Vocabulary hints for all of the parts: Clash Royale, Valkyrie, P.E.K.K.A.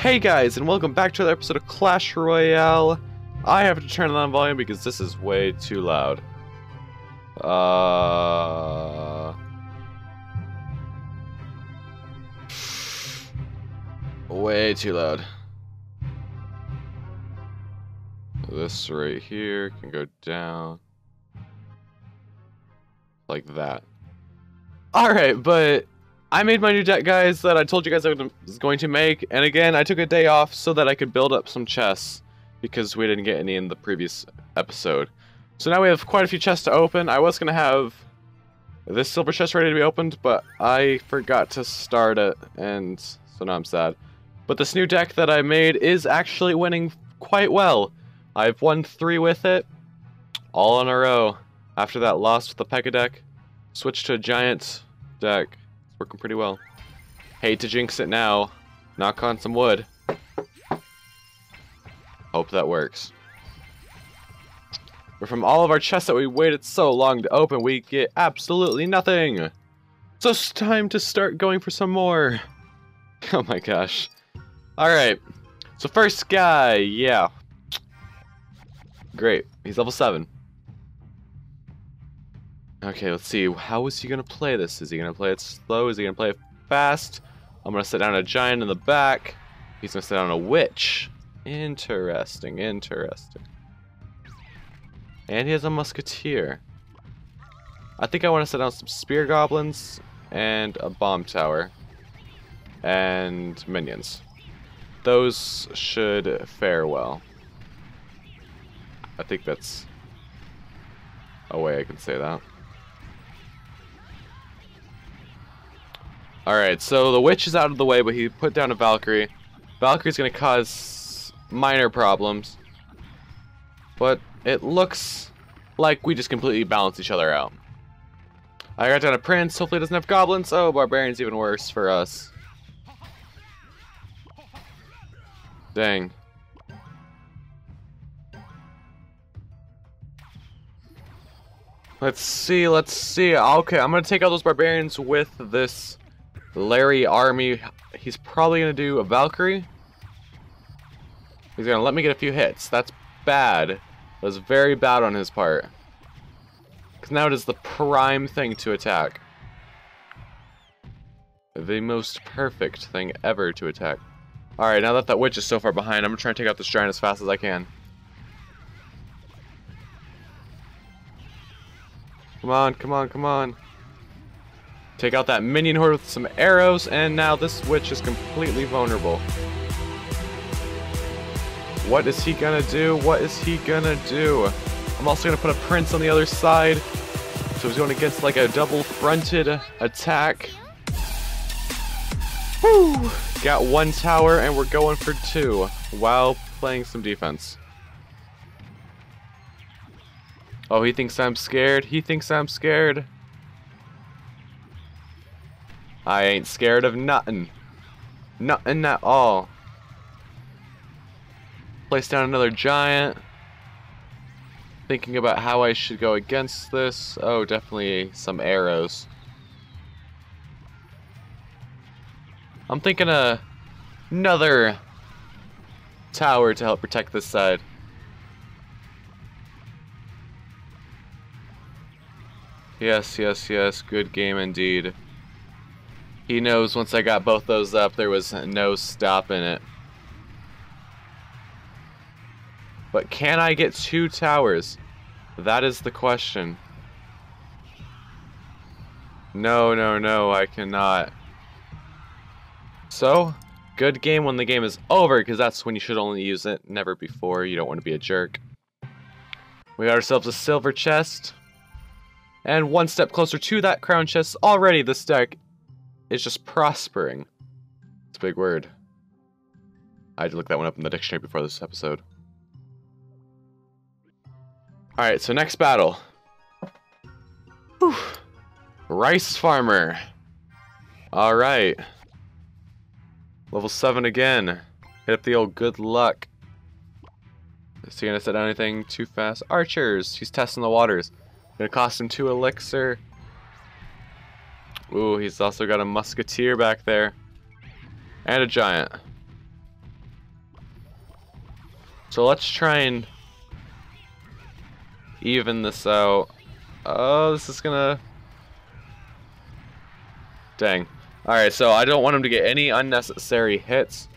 Hey guys, and welcome back to another episode of Clash Royale. I have to turn on volume because this is way too loud. Way too loud. This right here can go down. Like that. Alright, but I made my new deck, guys, that I told you guys I was going to make, and again, I took a day off so that I could build up some chests, because we didn't get any in the previous episode. So now we have quite a few chests to open. I was going to have this silver chest ready to be opened, but I forgot to start it, and so now I'm sad. But this new deck that I made is actually winning quite well. I've won 3 with it, all in a row. After that, lost with the P.E.K.K.A deck, switched to a giant deck. Working pretty well. Hate to jinx it now. Knock on some wood. Hope that works. But from all of our chests that we waited so long to open, we get absolutely nothing. So it's time to start going for some more. Oh my gosh. Alright. So first guy, yeah. Great. He's level 7. Okay, let's see. How is he going to play this? Is he going to play it slow? Is he going to play it fast? I'm going to set down a giant in the back. He's going to set down a witch. Interesting, interesting. And he has a musketeer. I think I want to set down some spear goblins and a bomb tower. And minions. Those should fare well. I think that's a way I can say that. Alright, so the witch is out of the way, but he put down a Valkyrie. Valkyrie's going to cause minor problems. But it looks like we just completely balance each other out. I got down a prince. Hopefully it doesn't have goblins. Oh, barbarian's even worse for us. Dang. Let's see, let's see. Okay, I'm going to take out those barbarians with this Larry army. He's probably going to do a Valkyrie. He's going to let me get a few hits. That's bad. That was very bad on his part. Because now it is the prime thing to attack. The most perfect thing ever to attack. Alright, now that that witch is so far behind, I'm going to try and take out this giant as fast as I can. Come on, come on, come on. Take out that minion horde with some arrows, and now this witch is completely vulnerable. What is he gonna do? What is he gonna do? I'm also gonna put a prince on the other side. So he's going against like a double fronted attack. Woo! Got 1 tower and we're going for 2 while playing some defense. Oh, he thinks I'm scared. He thinks I'm scared. I ain't scared of nothing. Nothing at all. Place down another giant. Thinking about how I should go against this. Oh, definitely some arrows. I'm thinking another tower to help protect this side. Yes, yes, yes. Good game indeed. He knows once I got both those up, there was no stopping it. But can I get 2 towers? That is the question. No, no, no, I cannot. So, good game when the game is over, because that's when you should only use it. Never before. You don't want to be a jerk. We got ourselves a silver chest. And 1 step closer to that crown chest. Already this deck is just prospering. It's a big word. I had to look that one up in the dictionary before this episode. Alright, so next battle. Whew. Rice Farmer. Alright. Level 7 again. Hit up the old good luck. Is he going to set down anything too fast? Archers. He's testing the waters. Gonna cost him 2 elixir. Ooh, he's also got a musketeer back there. And a giant. So let's try and even this out. Oh, this is gonna... Dang. Alright, so I don't want him to get any unnecessary hits.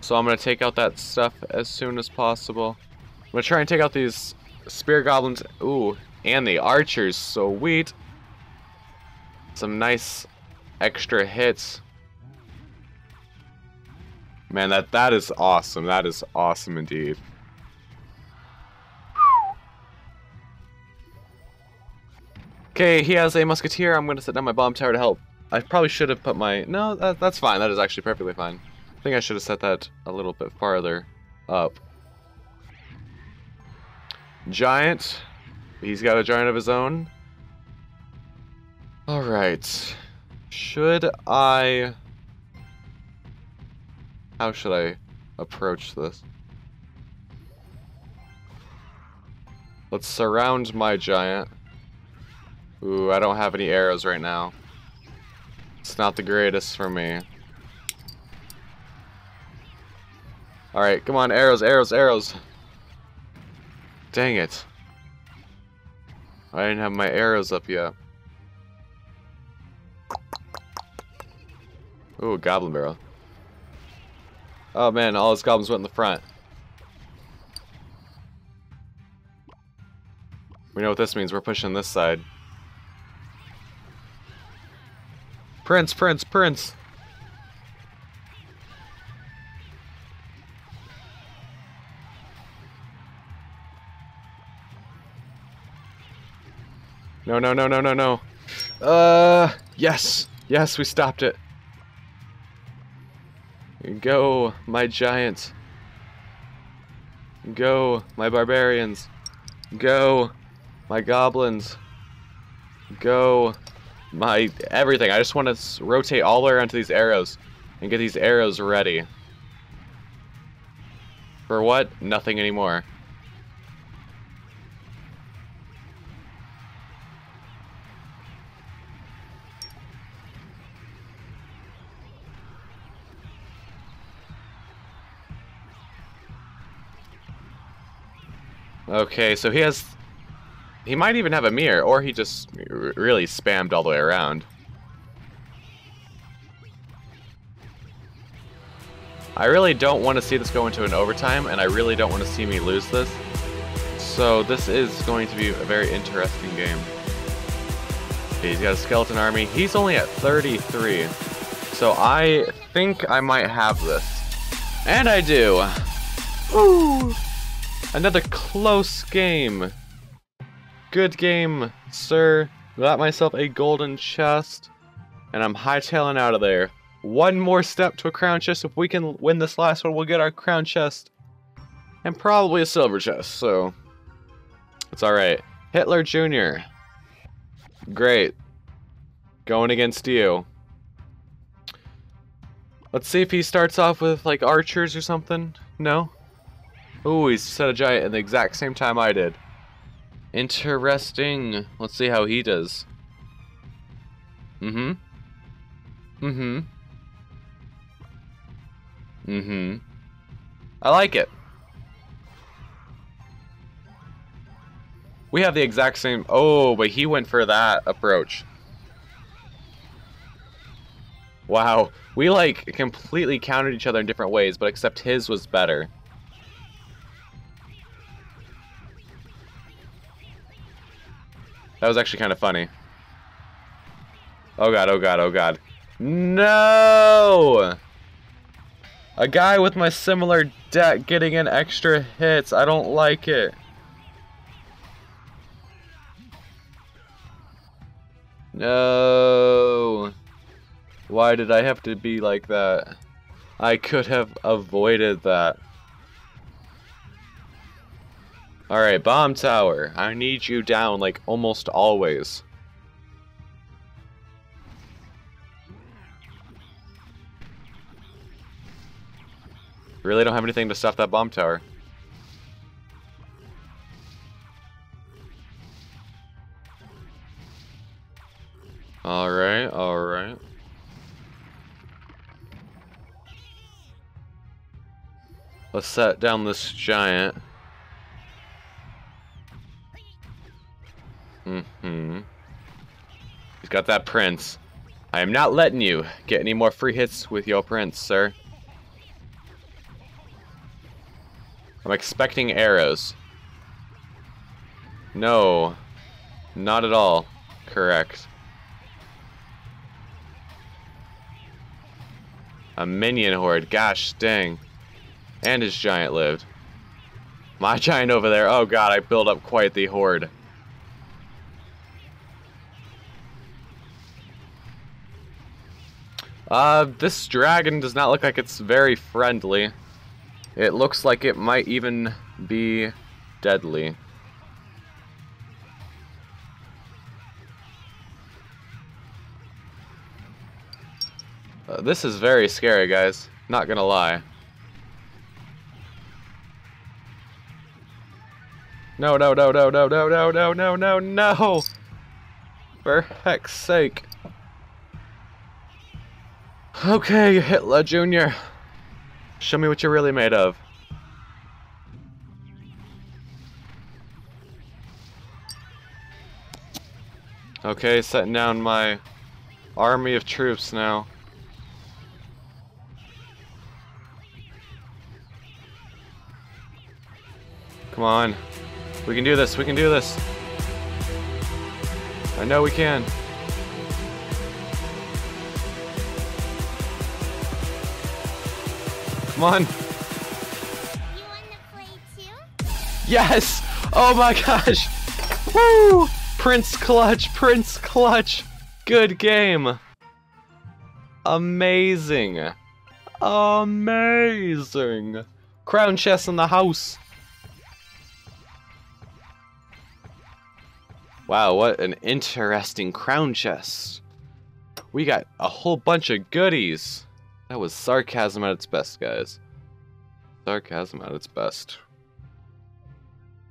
So I'm gonna take out that stuff as soon as possible. I'm gonna try and take out these spear goblins. Ooh, and the archers. Sweet. Some nice extra hits. Man, that is awesome. That is awesome indeed. Okay, he has a musketeer. I'm gonna set down my bomb tower to help. I probably should have put my... No, that's fine. That is actually perfectly fine. I think I should have set that a little bit farther up. Giant. He's got a giant of his own. Alright. Should I... How should I approach this? Let's surround my giant. Ooh, I don't have any arrows right now. It's not the greatest for me. Alright, come on, arrows, arrows, arrows. Dang it. I didn't have my arrows up yet. Ooh, goblin barrel. Oh man, all his goblins went in the front. We know what this means, we're pushing this side. Prince, prince, prince! No, no, no, no, no, no. Yes! Yes, we stopped it. Go, my giants. Go, my barbarians. Go, my goblins. Go, my everything. I just want to rotate all the way around to these arrows and get these arrows ready. For what? Nothing anymore. Okay, so he has... He might even have a mirror, or he just really spammed all the way around. I really don't want to see this go into an overtime, and I really don't want to see me lose this. So this is going to be a very interesting game. Okay, he's got a skeleton army. He's only at 33. So I think I might have this. And I do! Ooh! Another close game. Good game, sir. Got myself a golden chest, and I'm hightailing out of there. One more step to a crown chest. If we can win this last one, we'll get our crown chest, and probably a silver chest, so it's alright. Hitler Jr. Great. Going against you. Let's see if he starts off with, like, archers or something. No? Ooh, he set a giant at the exact same time I did. Interesting. Let's see how he does. Mm-hmm. Mm-hmm. Mm-hmm. I like it. We have the exact same... Oh, but he went for that approach. Wow. We, like, completely countered each other in different ways, but except his was better. That was actually kind of funny. Oh god, oh god, oh god. No! A guy with my similar deck getting in extra hits. I don't like it. No. Why did I have to be like that? I could have avoided that. Alright, bomb tower. I need you down, like, almost always. Really don't have anything to stop that bomb tower. Alright, alright. Let's set down this giant. Mm-hmm. He's got that prince. I am not letting you get any more free hits with your prince, sir. I'm expecting arrows. No. Not at all. Correct. A minion horde. Gosh dang. And his giant lived. My giant over there. Oh god, I built up quite the horde. This dragon does not look like it's very friendly. It looks like it might even be deadly. This is very scary, guys. Not gonna lie. No, no, no, no, no, no, no, no, no, no, no! For heck's sake. Okay, Hitler Jr. Show me what you're really made of. Okay, setting down my army of troops now. Come on. We can do this, we can do this. I know we can. Come on. You wanna play too? Yes! Oh my gosh! Woo! Prince clutch, Prince clutch! Good game! Amazing! Amazing! Crown chess in the house! Wow, what an interesting crown chest. We got a whole bunch of goodies. That was sarcasm at its best, guys. Sarcasm at its best.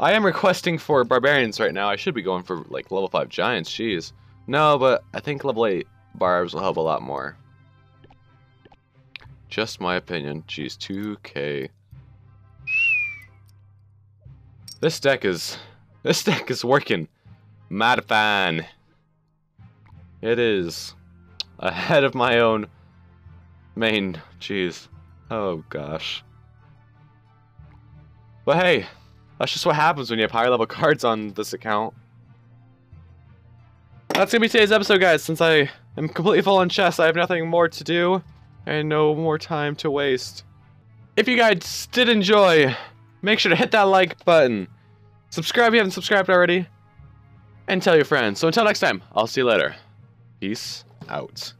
I am requesting for barbarians right now. I should be going for, like, level 5 giants, jeez. No, but I think level 8 barbs will help a lot more. Just my opinion. Jeez, 2K. This deck is working. Mighty fine. It is ahead of my own main. Jeez. Oh gosh. But hey, that's just what happens when you have higher level cards on this account. That's gonna be today's episode, guys. Since I am completely full on chess, I have nothing more to do and no more time to waste. If you guys did enjoy, make sure to hit that like button. Subscribe if you haven't subscribed already. And tell your friends. So until next time, I'll see you later. Peace out.